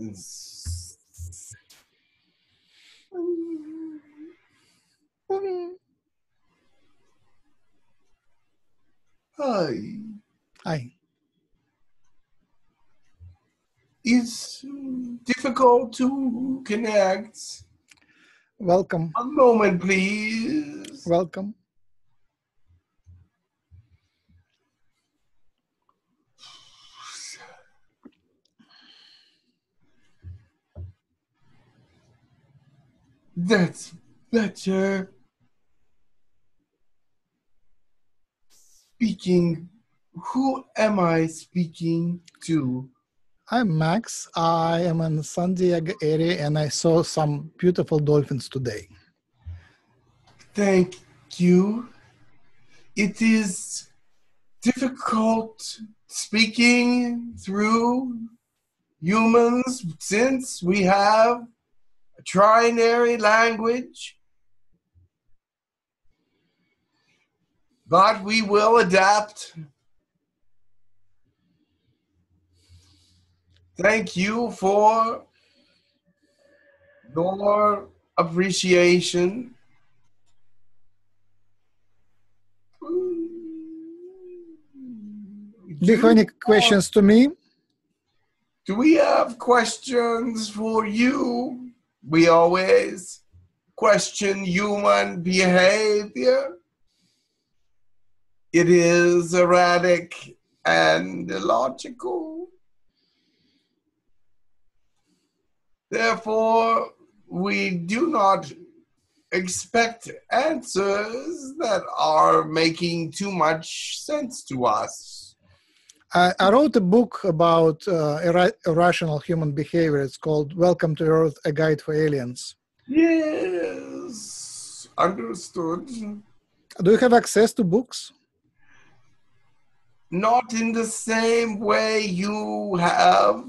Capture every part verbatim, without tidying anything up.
Hi. Hi. It's difficult to connect. Welcome. One moment, please. Welcome. That's better. Speaking, who am I speaking to? I'm Max. I am in the San Diego area and I saw some beautiful dolphins today. Thank you. It is difficult speaking through humans since we have a trinary language, but we will adapt. Thank you for your appreciation. Do you have any questions to me? Do we have questions for you? We always question human behavior. It is erratic and illogical. Therefore, we do not expect answers that are making too much sense to us. I, I wrote a book about uh, irra irrational human behavior. It's called Welcome to Earth, A Guide for Aliens. Yes, understood. Do you have access to books? Not in the same way you have.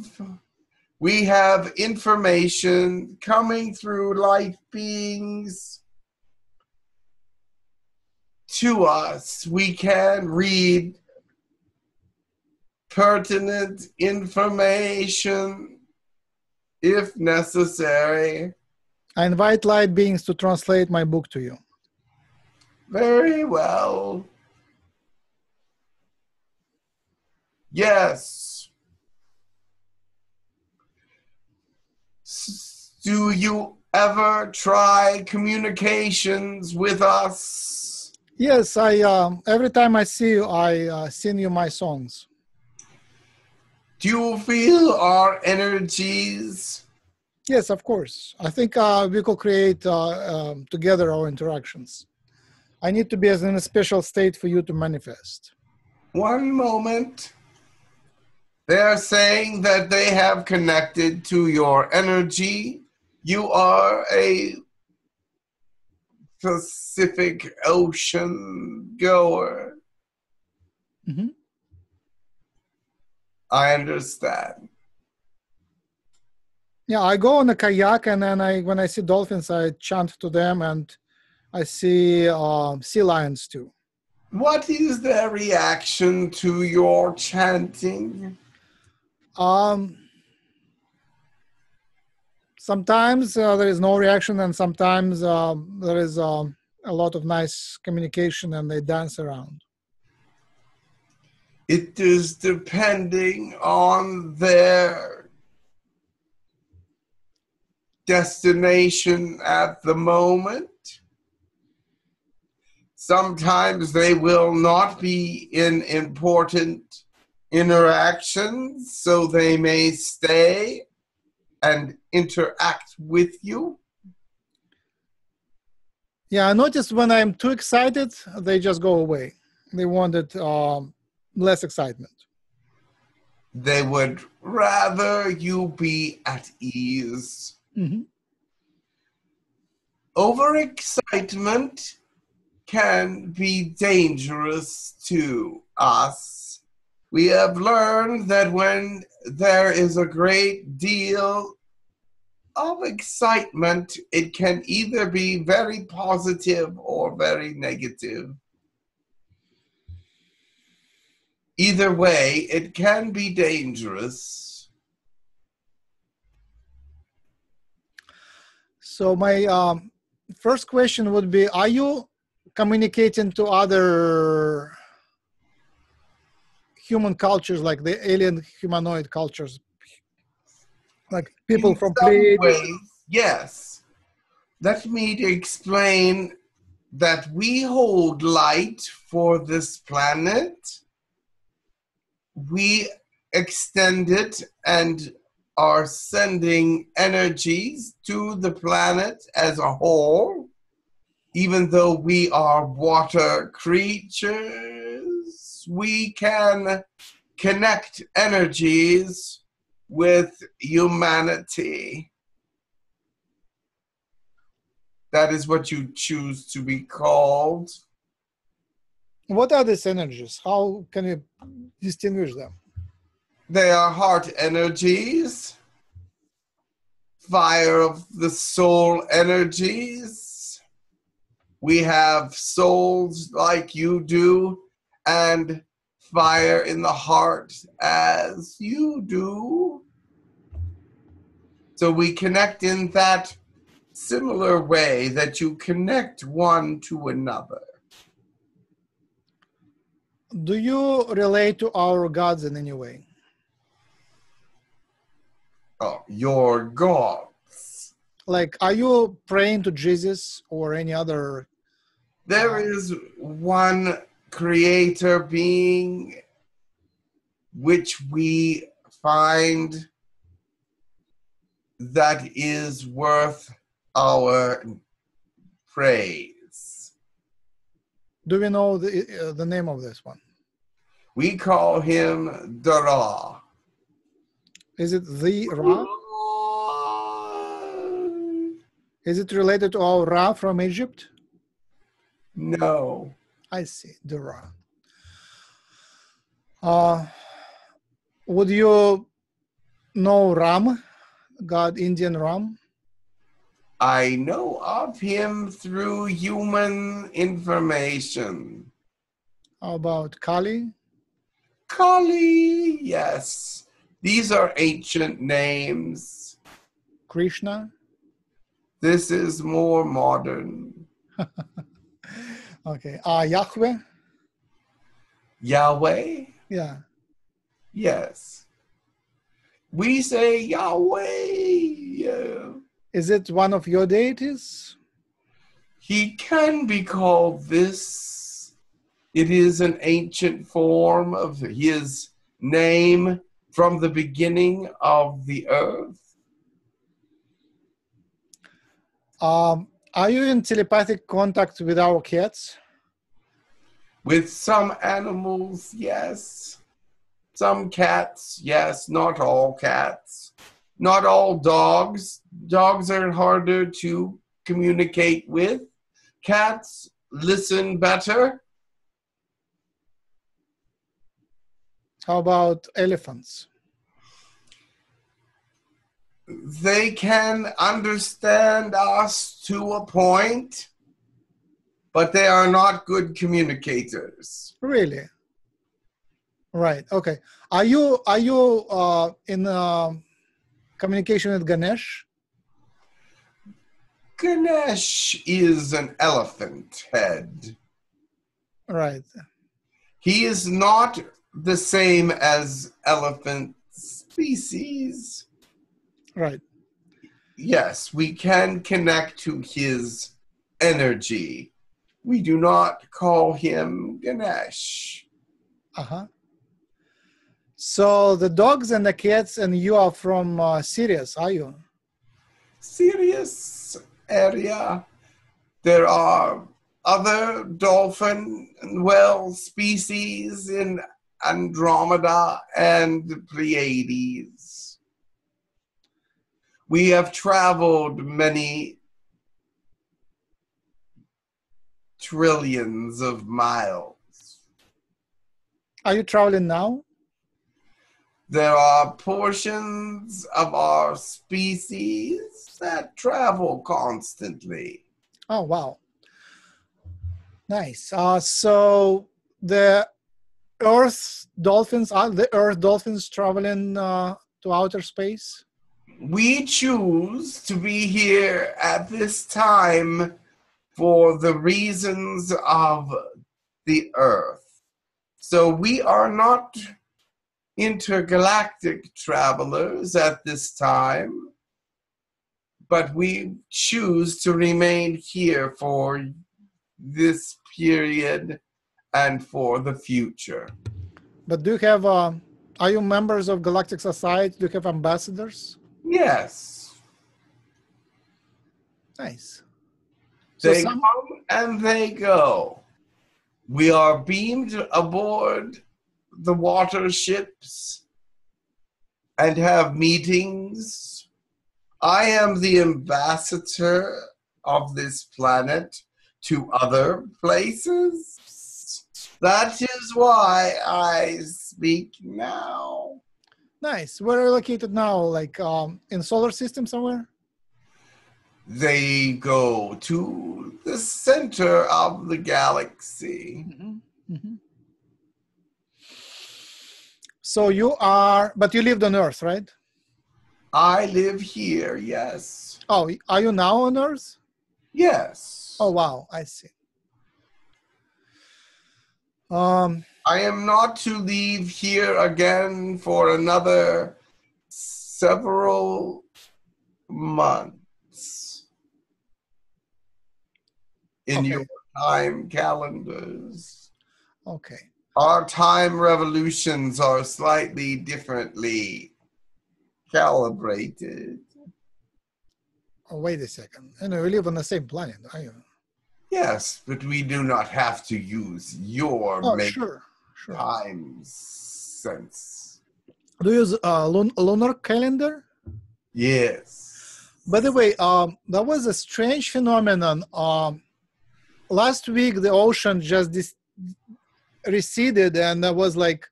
We have information coming through light beings to us. We can read pertinent information if necessary. I invite light beings to translate my book to you. Very well. Yes. S- do you ever try communications with us? Yes, I. Uh, every time I see you, I uh, sing you my songs. Do you feel our energies? Yes, of course. I think uh, we could create uh, um, together our interactions. I need to be as in a special state for you to manifest. One moment. They are saying that they have connected to your energy. You are a Pacific Ocean goer. Mm-hmm. I understand. Yeah, I go on a kayak and then I, when I see dolphins, I chant to them and I see um, sea lions too. What is their reaction to your chanting? Um, sometimes uh, there is no reaction and sometimes uh, there is um, a lot of nice communication and they dance around. It is depending on their destination at the moment. Sometimes they will not be in important interactions, so they may stay and interact with you. Yeah, I noticed when I'm too excited, they just go away. They wanted... Um, less excitement. They would rather you be at ease. Mm-hmm. Overexcitement can be dangerous to us. We have learned that when there is a great deal of excitement, it can either be very positive or very negative. Either way, it can be dangerous. So my um, first question would be, are you communicating to other human cultures, like the alien humanoid cultures, like people from Pleiades? Yes. Let me explain that we hold light for this planet. We extend it and are sending energies to the planet as a whole, even though we are water creatures. We can connect energies with humanity. That is what you choose to be called. What are these energies? How can you distinguish them? They are heart energies, fire of the soul energies. We have souls like you do, and fire in the heart as you do. So we connect in that similar way that you connect one to another. Do you relate to our gods in any way? Oh, your gods. Like, are you praying to Jesus or any other? There uh, is one creator being which we find that is worth our praise. Do we know the, uh, the name of this one? We call him the Ra. Is it the Ra? Is it related to our Ra from Egypt? No. I see, the Ra. Uh, would you know Ram, God, Indian Ram? I know of him through human information. How about Kali? Kali, yes. These are ancient names. Krishna? This is more modern. Okay. Uh, Yahweh? Yahweh? Yeah. Yes. We say Yahweh. Is it one of your deities? He can be called this. It is an ancient form of his name. From the beginning of the earth. Um, are you in telepathic contact with our cats? With some animals, yes. Some cats, yes. Not all cats. Not all dogs. Dogs are harder to communicate with. Cats listen better. How about elephants? They can understand us to a point, but they are not good communicators. Really? Right. Okay. Are you are you uh, in uh, communication with Ganesh? Ganesh is an elephant head. Right. He is not the same as elephant species. Right. Yes, we can connect to his energy. We do not call him Ganesh. Uh-huh. So the dogs and the cats and you are from uh, Sirius, are you? Sirius area. There are other dolphin and whale species in Andromeda and Pleiades. We have traveled many trillions of miles. Are you traveling now? There are portions of our species that travel constantly. Oh, wow. Nice. Uh, so the Earth dolphins, are the Earth dolphins traveling uh, to outer space? we choose to be here at this time for the reasons of the Earth. So we are not intergalactic travelers at this time, but we choose to remain here for this period and for the future. But do you have, uh, are you members of Galactic Society? Do you have ambassadors? Yes. Nice. They so some... come and they go. We are beamed aboard the water ships and have meetings. I am the ambassador of this planet to other places. That is why I speak now. Nice. Where are you located now? Like um, in solar system somewhere? They go to the center of the galaxy. Mm-hmm. Mm-hmm. So you are, but you lived on Earth, right? I live here, yes. Oh, are you now on Earth? Yes. Oh, wow, I see. Um, I am not to leave here again for another several months in okay. your time calendars. Okay. Our time revolutions are slightly differently calibrated. Oh, wait a second. And we live on the same planet, are you? Yes, but we do not have to use your oh, sure, sure. time sense. Do you use a lun lunar calendar? Yes. By the way, um, that was a strange phenomenon. Um, last week, the ocean just dis receded and that was like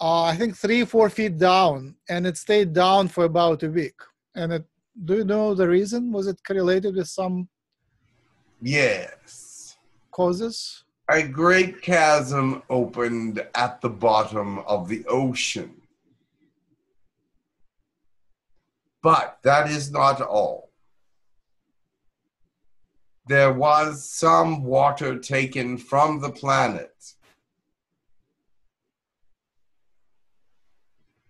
uh, I think three four feet down, and it stayed down for about a week, and it do you know the reason? Was it correlated with some yes causes? A great chasm opened at the bottom of the ocean, but that is not all. There was some water taken from the planet.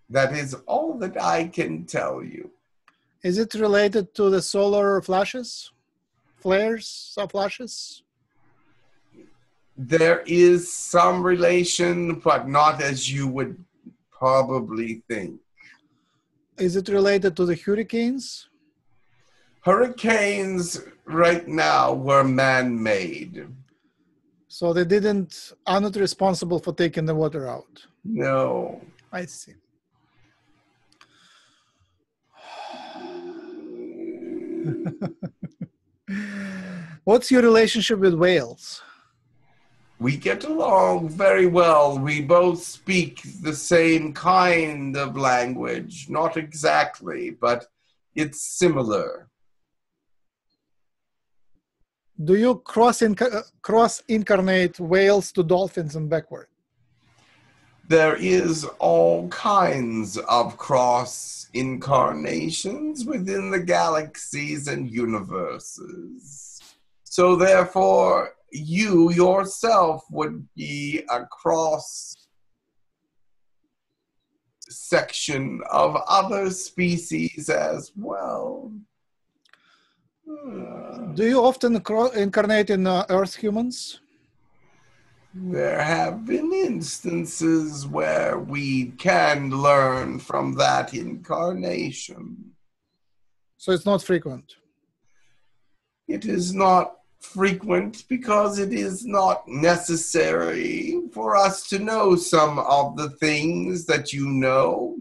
That is all that I can tell you. Is it related to the solar flashes? Flares or flashes? There is some relation, but not as you would probably think. Is it related to the hurricanes? Hurricanes right now were man-made. So they didn't, are not responsible for taking the water out? No. I see. What's your relationship with whales? We get along very well. We both speak the same kind of language. Not exactly, but it's similar. Do you cross inca cross incarnate whales to dolphins and backward? There is all kinds of cross incarnations within the galaxies and universes. So therefore, you yourself would be a cross section of other species as well. Do you often incarnate in uh, Earth humans? There have been instances where we can learn from that incarnation. So it's not frequent? It is not frequent because it is not necessary for us to know some of the things that you know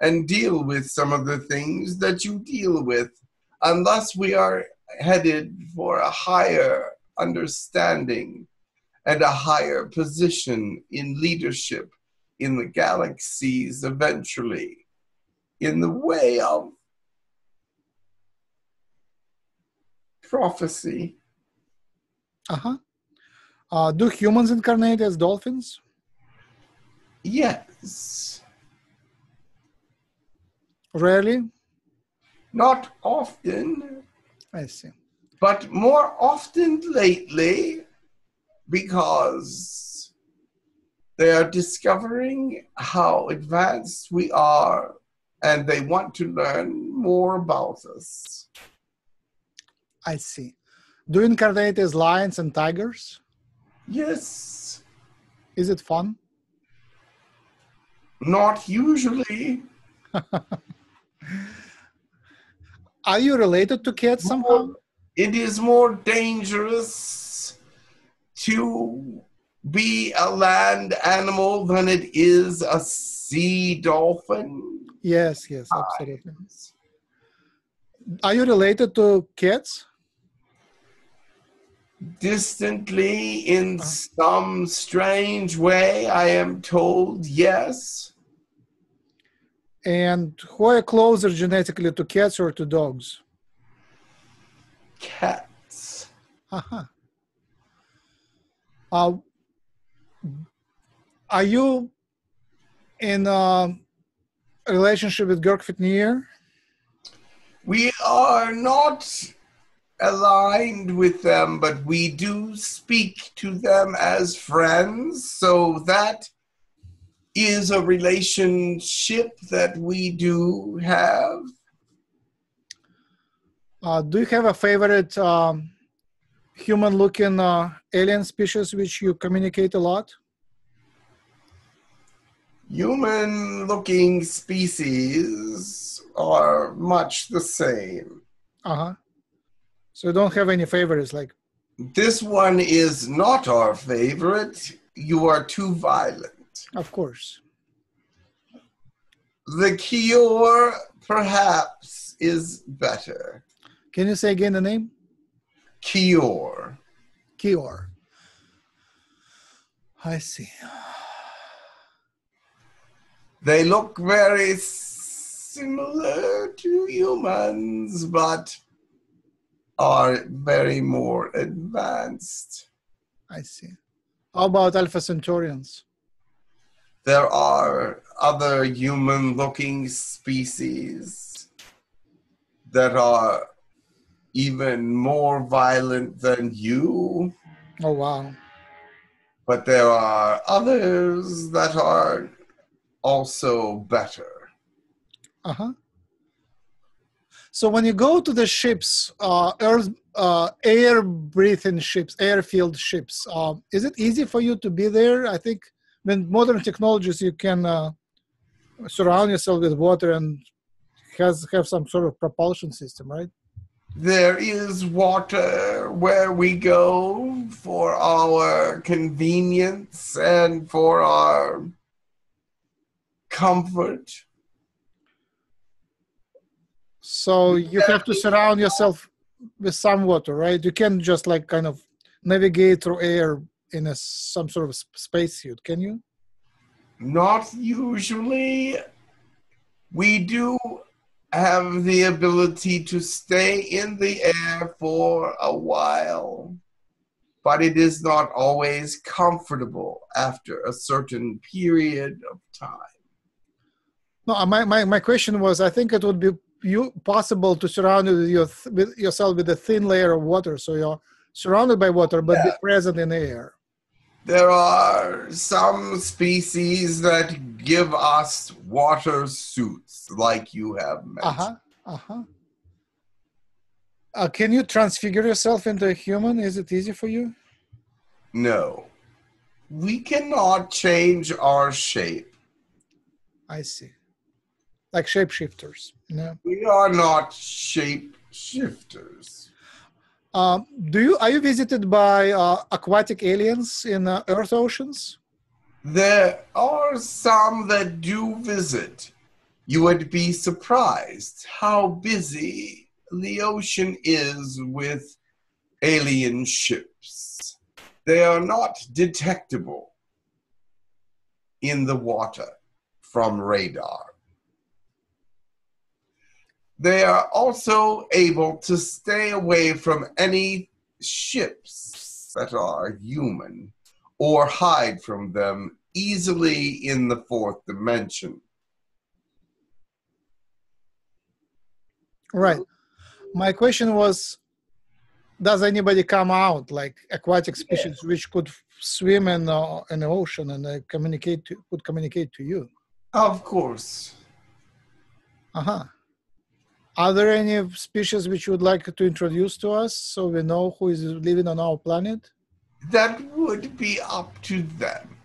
and deal with some of the things that you deal with. Unless we are headed for a higher understanding and a higher position in leadership in the galaxies eventually, in the way of prophecy. Uh-huh. Uh, do humans incarnate as dolphins? Yes. Rarely? not often. I see. But more often lately, because they are discovering how advanced we are and they want to learn more about us. I see. Do you incarnate as lions and tigers? Yes. Is it fun? Not usually. Are you related to cats somehow? It is more dangerous to be a land animal than it is a sea dolphin. Yes, yes, absolutely. Are you related to cats? Distantly, in uh-huh. some strange way, I am told, yes. And who are closer genetically to cats or to dogs? Cats. Uh-huh. Uh, are you in a relationship with Girk Fitneer? We are not aligned with them, but we do speak to them as friends, so that is a relationship that we do have. Uh, do you have a favorite um, human-looking uh, alien species which you communicate a lot? Human-looking species are much the same. Uh-huh. So you don't have any favorites, like? This one is not our favorite. You are too violent. Of course. The Kior, perhaps, is better. Can you say again the name? Kior. Kior. I see. They look very similar to humans, but are very more advanced. I see. How about Alpha Centaurians? There are other human-looking species that are even more violent than you. Oh, wow. But there are others that are also better. Uh-huh. So when you go to the ships, uh, earth, uh, air-breathing ships, airfield ships, uh, is it easy for you to be there? I think with modern technologies, you can uh, surround yourself with water and has, have some sort of propulsion system, right? There is water where we go for our convenience and for our comfort. So you have to surround yourself with some water, right? You can't just like kind of navigate through air in a, some sort of spacesuit, can you? Not usually. We do have the ability to stay in the air for a while, but it is not always comfortable after a certain period of time. No, my, my, my question was, I think it would be you, possible to surround you with your th with yourself with a thin layer of water, so you're surrounded by water, but yeah. be present in air. There are some species that give us water suits, like you have mentioned. Uh-huh, uh-huh. Uh, can you transfigure yourself into a human? Is it easy for you? No. We cannot change our shape. I see. Like shapeshifters. No? We are not shapeshifters. Um, do you, are you visited by uh, aquatic aliens in uh, Earth oceans? There are some that do visit. You would be surprised how busy the ocean is with alien ships. They are not detectable in the water from radar. They are also able to stay away from any ships that are human or hide from them easily in the fourth dimension. Right. My question was, does anybody come out, like aquatic species, yeah. which could swim in uh, an ocean and uh, communicate to, could communicate to you? Of course. Uh-huh. Are there any species which you would like to introduce to us so we know who is living on our planet? That would be up to them.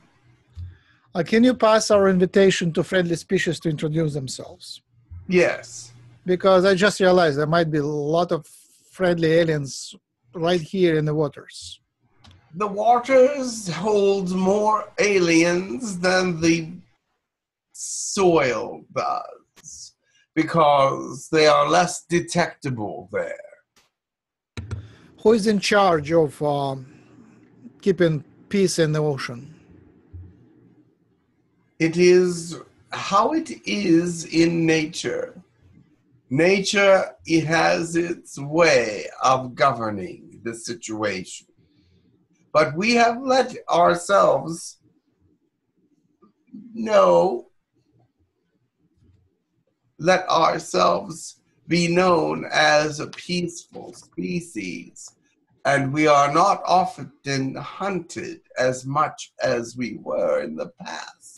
Uh, can you pass our invitation to friendly species to introduce themselves? Yes. Because I just realized there might be a lot of friendly aliens right here in the waters. The waters hold more aliens than the soil does, because they are less detectable there. Who is in charge of uh, keeping peace in the ocean? It is how it is in nature. Nature, it has its way of governing the situation. But we have let ourselves know, let ourselves be known as a peaceful species. And we are not often hunted as much as we were in the past.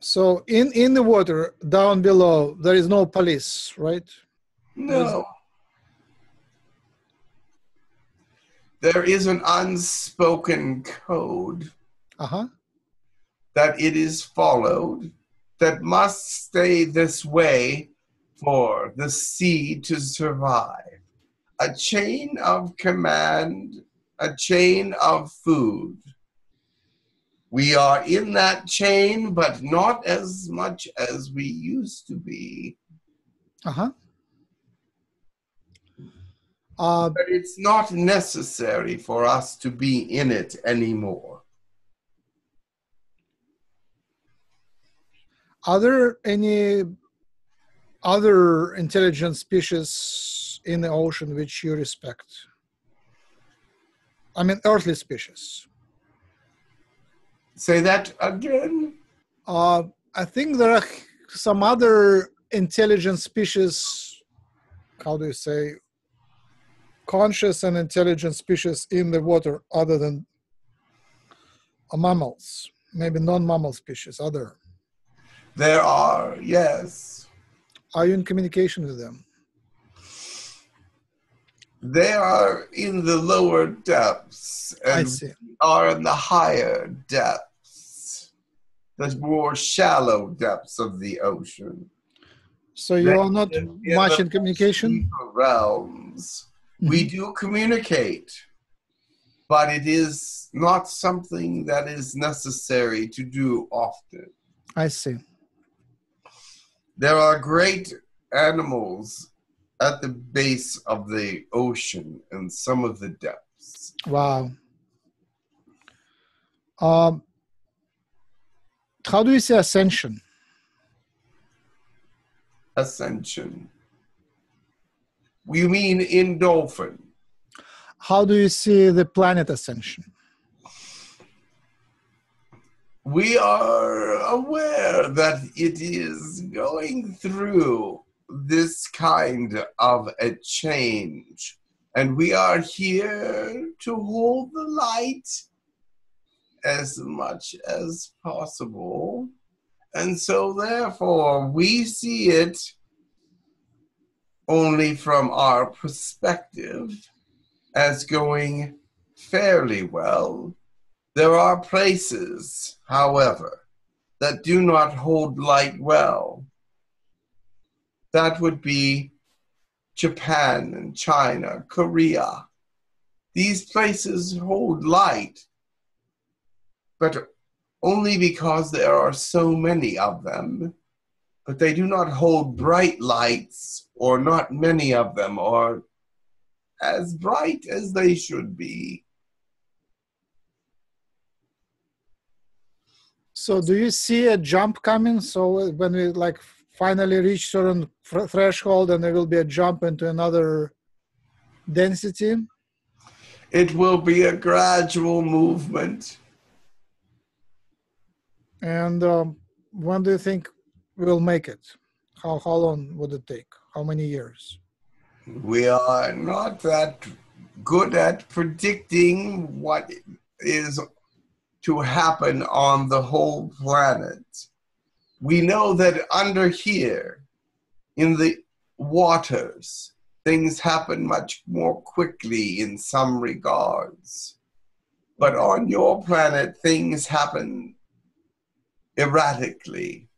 So in, in the water, down below, there is no police, right? No. There is an unspoken code uh-huh. that it is followed, that must stay this way for the sea to survive. A chain of command, a chain of food. We are in that chain, but not as much as we used to be. Uh-huh. Uh, but it's not necessary for us to be in it anymore. Are there any other intelligent species in the ocean which you respect? I mean, earthly species. Say that again? Uh, I think there are some other intelligent species, how do you say, conscious and intelligent species in the water other than mammals, maybe non-mammal species, other. There are, yes. Are you in communication with them? They are in the lower depths, and we are in the higher depths, the more shallow depths of the ocean. So you are not much in communication? Realms. Mm-hmm. We do communicate, but it is not something that is necessary to do often. I see. There are great animals at the base of the ocean and some of the depths. Wow. Um, how do you say ascension? Ascension. You mean in dolphin? How do you see the planet ascension? We are aware that it is going through this kind of a change, and we are here to hold the light as much as possible, and so therefore we see it only from our perspective as going fairly well. There are places, however, that do not hold light well. That would be Japan and China, Korea. These places hold light, but only because there are so many of them, but they do not hold bright lights, or not many of them are as bright as they should be. So do you see a jump coming? So when we like finally reach certain threshold and there will be a jump into another density? It will be a gradual movement. And um, when do you think we'll make it? How, how long would it take? How many years? We are not that good at predicting what is to happen on the whole planet. We know that under here, in the waters, things happen much more quickly in some regards. But on your planet, things happen erratically.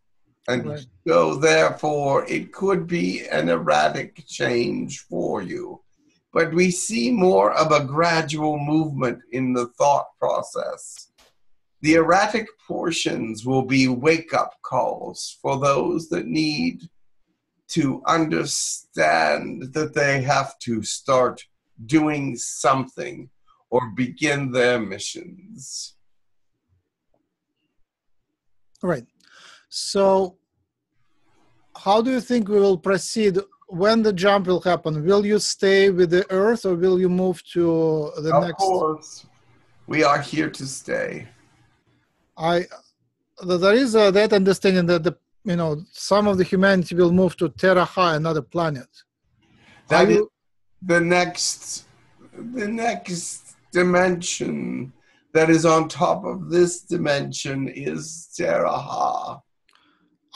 And right. So therefore, it could be an erratic change for you. But we see more of a gradual movement in the thought process. The erratic portions will be wake-up calls for those that need to understand that they have to start doing something or begin their missions. Right. So how do you think we will proceed when the jump will happen? Will you stay with the Earth or will you move to the of next? Of course, we are here to stay. I, there is a, that understanding that the, you know, some of the humanity will move to Terra Ha, another planet. That is the next, the next dimension that is on top of this dimension is Terra Ha.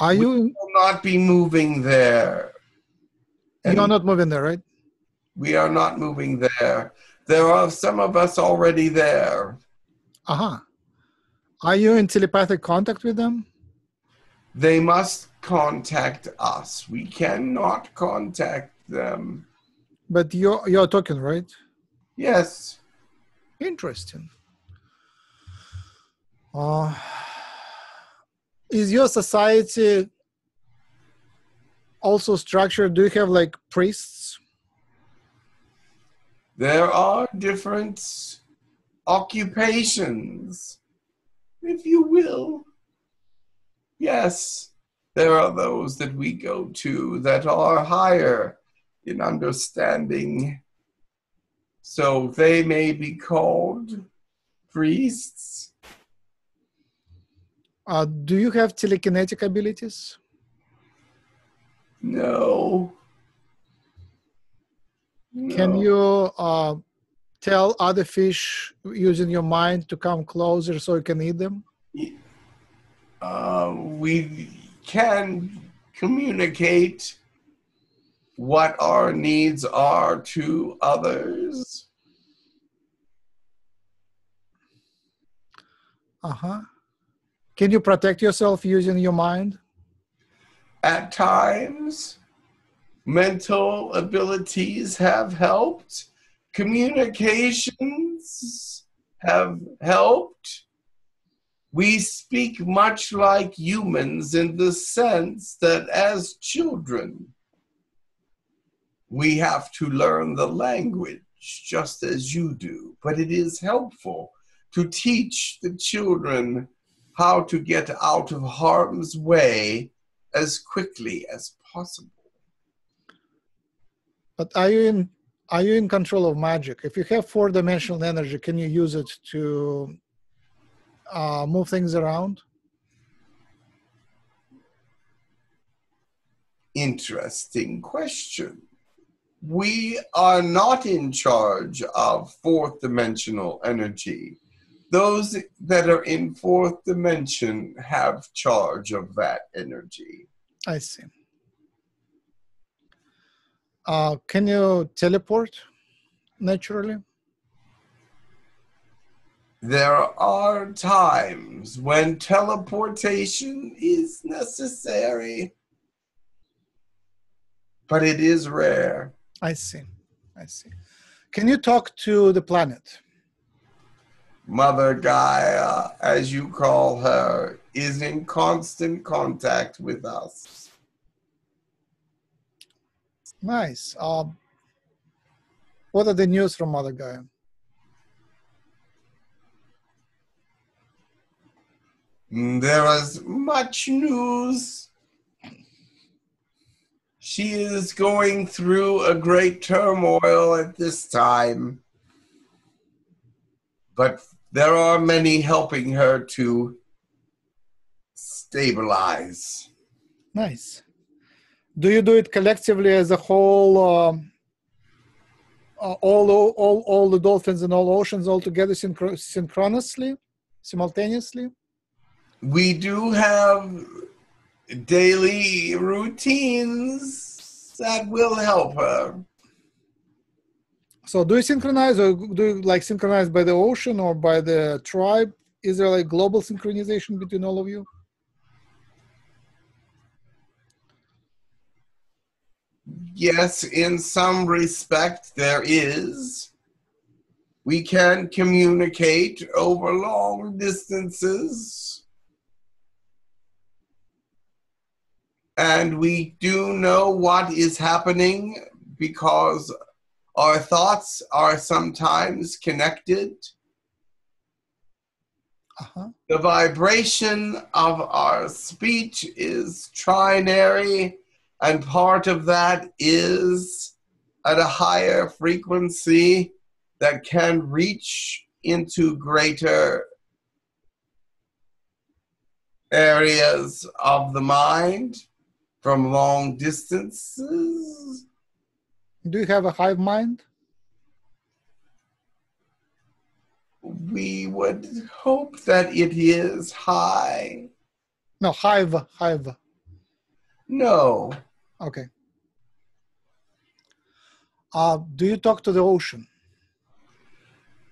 Are you? We will not be moving there. And you're not moving there, right? We are not moving there. There are some of us already there. Aha. Uh-huh. Are you in telepathic contact with them? They must contact us. We cannot contact them. But you're, you're talking, right? Yes. Interesting. Uh, is your society also structured? Do you have like priests? There are different occupations, if you will. Yes, there are those that we go to that are higher in understanding. So they may be called priests. Uh, do you have telekinetic abilities? No. No. Can you uh, tell other fish using your mind to come closer so you can eat them? Uh, we can communicate what our needs are to others. Uh-huh. Can you protect yourself using your mind? At times, mental abilities have helped. Communications have helped. We speak much like humans in the sense that as children, we have to learn the language just as you do. But it is helpful to teach the children how to get out of harm's way as quickly as possible. But are you in, are you in control of magic? If you have four-dimensional energy, can you use it to uh, move things around? Interesting question. We are not in charge of fourth-dimensional energy. Those that are in fourth dimension have charge of that energy. I see. Uh, can you teleport naturally? There are times when teleportation is necessary, but it is rare. I see. I see. Can you talk to the planet? Mother Gaia, as you call her, is in constant contact with us. Nice. Um, what are the news from Mother Gaia? There is much news. She is going through a great turmoil at this time. But there are many helping her to stabilize. Nice. Do you do it collectively as a whole, uh, uh, all, all, all the dolphins and all oceans all together synch synchronously, simultaneously? We do have daily routines that will help her. So do you synchronize, or do you like synchronize by the ocean or by the tribe? Is there like global synchronization between all of you? Yes, in some respect there is. We can communicate over long distances. And we do know what is happening because our thoughts are sometimes connected. Uh-huh. The vibration of our speech is trinary, and part of that is at a higher frequency that can reach into greater areas of the mind from long distances. Do you have a hive mind? We would hope that it is high. No, hive, hive. No. Okay. Uh, do you talk to the ocean?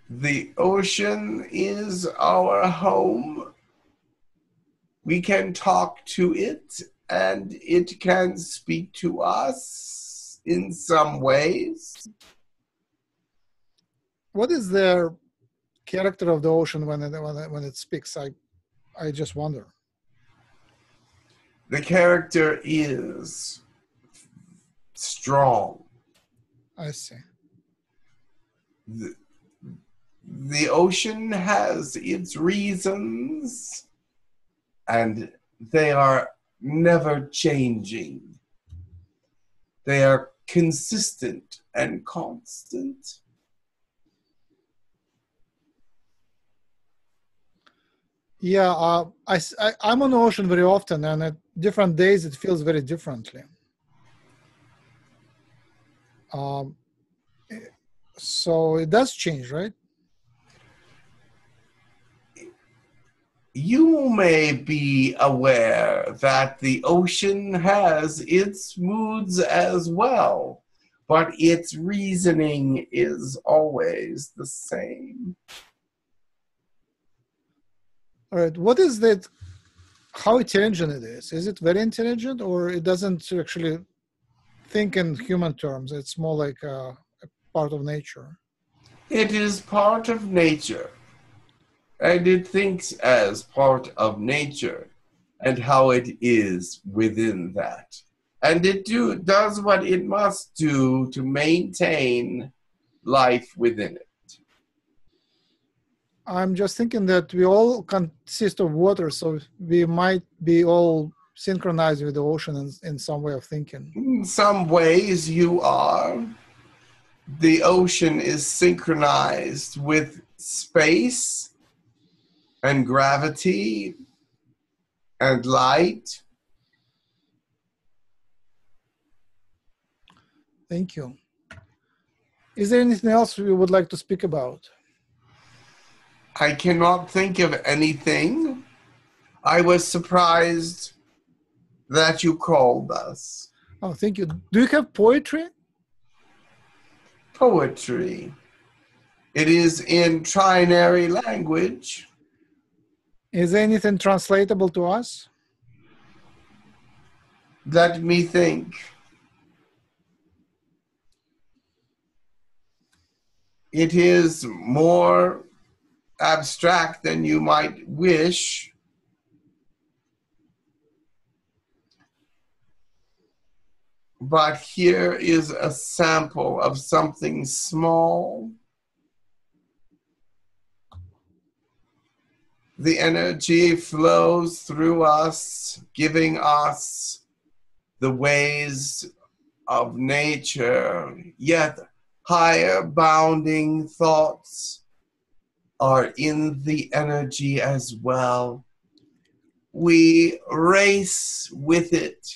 The ocean is our home. We can talk to it, and it can speak to us in some ways. What is the character of the ocean when it, when it, when it speaks? I, I just wonder. The character is strong. I see. The, the ocean has its reasons, and they are never changing. They are consistent and constant. Yeah, uh, I, I, I'm on the ocean very often, and at different days it feels very differently. Um, so it does change, right? You may be aware that the ocean has its moods as well, but its reasoning is always the same. All right, what is that? How intelligent it is? Is it very intelligent, or it doesn't actually think in human terms? It's more like a, a part of nature. It is part of nature. And it thinks as part of nature and how it is within that. And it do, does what it must do to maintain life within it. I'm just thinking that we all consist of water, so we might be all synchronized with the ocean in, in some way of thinking. In some ways you are. The ocean is synchronized with space and gravity and light. Thank you. Is there anything else you would like to speak about? I cannot think of anything. I was surprised that you called us. Oh, thank you. Do you have poetry? Poetry. It is in trinary language. Is anything translatable to us? Let me think. It is more abstract than you might wish. But here is a sample of something small. The energy flows through us, giving us the ways of nature, yet higher bounding thoughts are in the energy as well. We race with it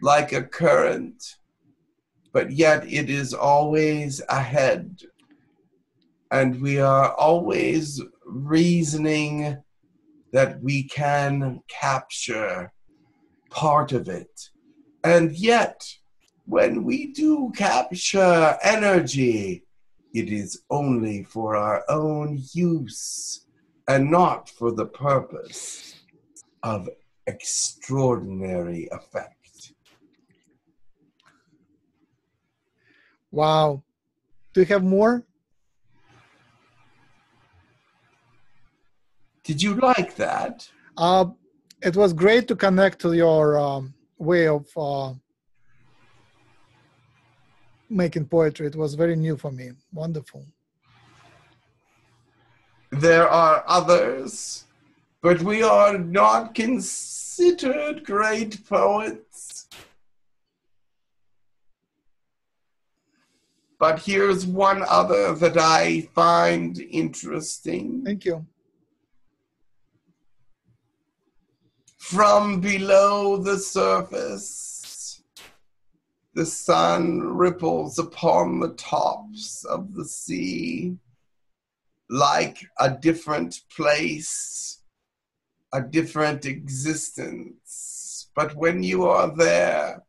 like a current, but yet it is always ahead. And we are always reasoning that we can capture part of it. And yet, when we do capture energy, it is only for our own use and not for the purpose of extraordinary effect. Wow. Do you have more? Did you like that? Uh, it was great to connect to your um, way of uh, making poetry. It was very new for me. Wonderful. There are others, but we are not considered great poets. But here's one other that I find interesting. Thank you. From below the surface, the sun ripples upon the tops of the sea like a different place, a different existence. But when you are there,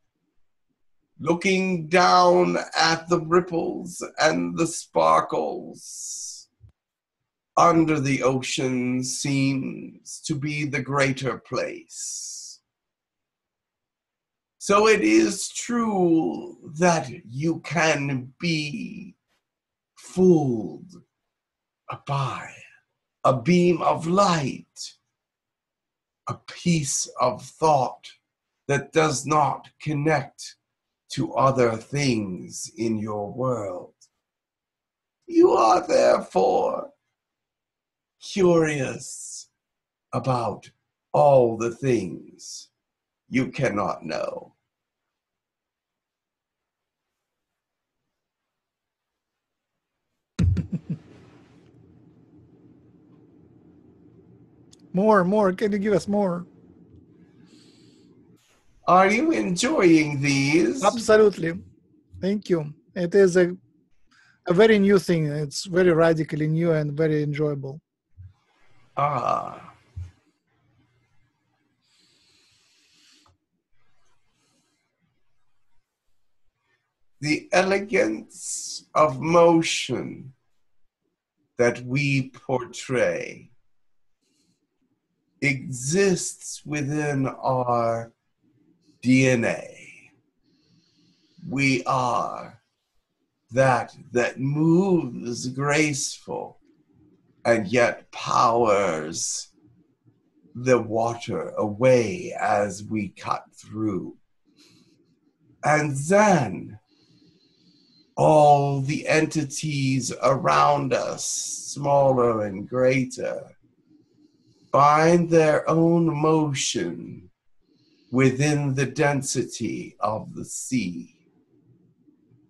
looking down at the ripples and the sparkles, under the ocean seems to be the greater place. So it is true that you can be fooled by a beam of light, a piece of thought that does not connect to other things in your world. You are therefore curious about all the things you cannot know. More, more. Can you give us more? Are you enjoying these? Absolutely. Thank you. It is a, a very new thing. It's very radically new and very enjoyable. Ah. The elegance of motion that we portray exists within our D N A. We are that that moves graceful and yet powers the water away as we cut through. And then all the entities around us, smaller and greater, find their own motion within the density of the sea.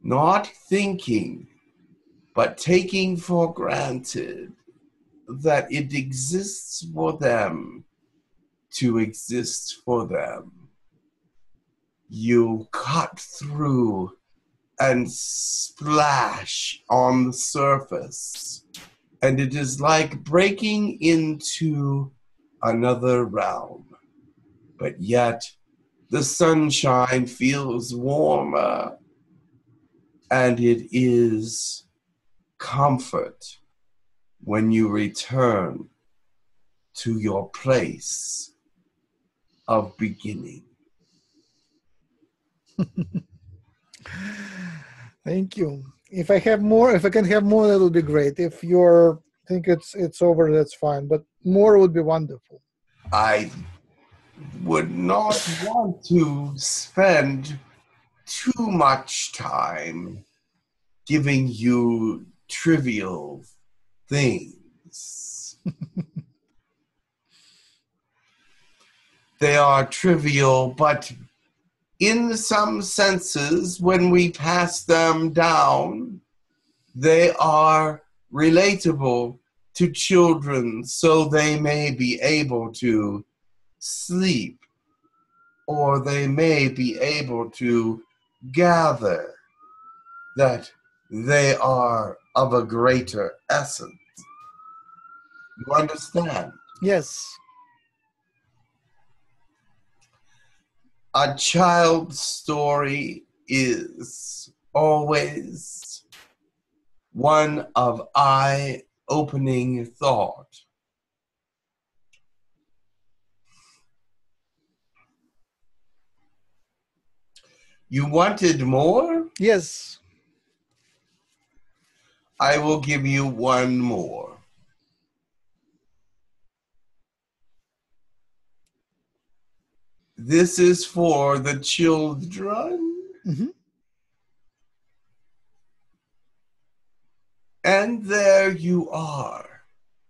Not thinking, but taking for granted that it exists for them to exist for them. You cut through and splash on the surface, and it is like breaking into another realm. But yet the sunshine feels warmer, and it is comfort when you return to your place of beginning. Thank you. If I have more, if I can have more, that would be great. If you think it's it's over, that's fine. But more would be wonderful. I would not want to spend too much time giving you trivial things. They are trivial, but in some senses, when we pass them down, they are relatable to children, so they may be able to sleep or they may be able to gather that they are of a greater essence. You understand? Yes. A child's story is always one of eye-opening thought. You wanted more? Yes. I will give you one more. This is for the children. Mm-hmm. And there you are,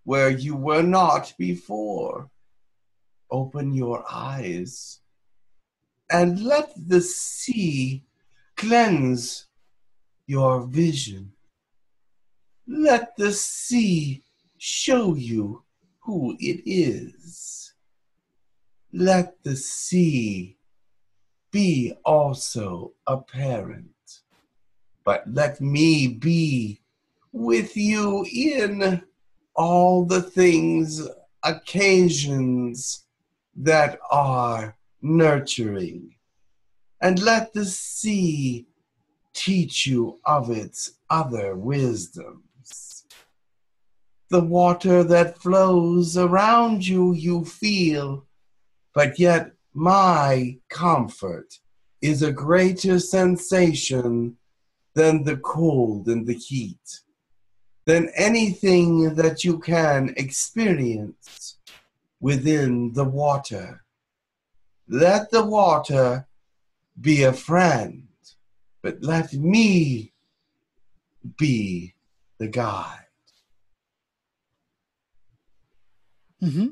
where you were not before. Open your eyes and let the sea cleanse your vision. Let the sea show you who it is. Let the sea be also a parent. But let me be with you in all the things, occasions that are nurturing, and let the sea teach you of its other wisdoms. The water that flows around you, you feel, but yet my comfort is a greater sensation than the cold and the heat, than anything that you can experience within the water. Let the water be a friend, but let me be the guide. Mm-hmm.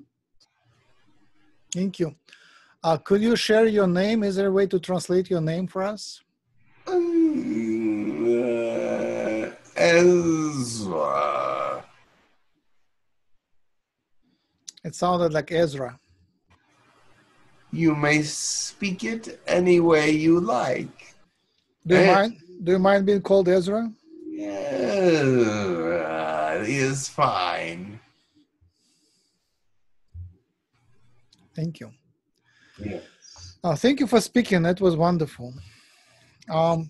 Thank you. Uh, could you share your name? Is there a way to translate your name for us? Um, uh, Ezra. It sounded like Ezra. You may speak it any way you like. Do you, and, mind, do you mind being called Ezra? Yeah, it is fine. Thank you. Yes. Uh, thank you for speaking. That was wonderful. Um,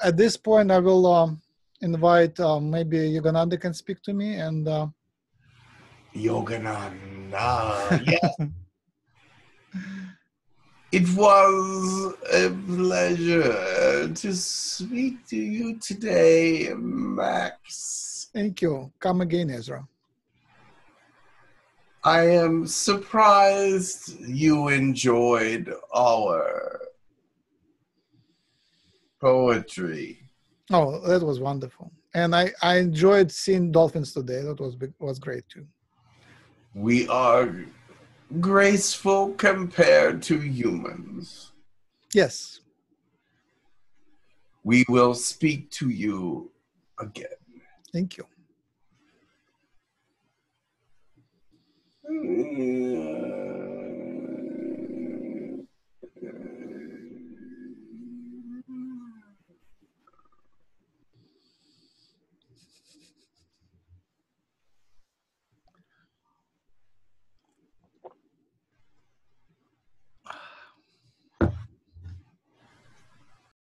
at this point, I will um, invite, uh, maybe Yogananda can speak to me. and uh... Yogananda, yes. It was a pleasure to speak to you today, Max. Thank you. Come again, Ezra. I am surprised you enjoyed our poetry. Oh, that was wonderful. And I, I enjoyed seeing dolphins today. That was, was great, too. We are graceful compared to humans. Yes. We will speak to you again. Thank you.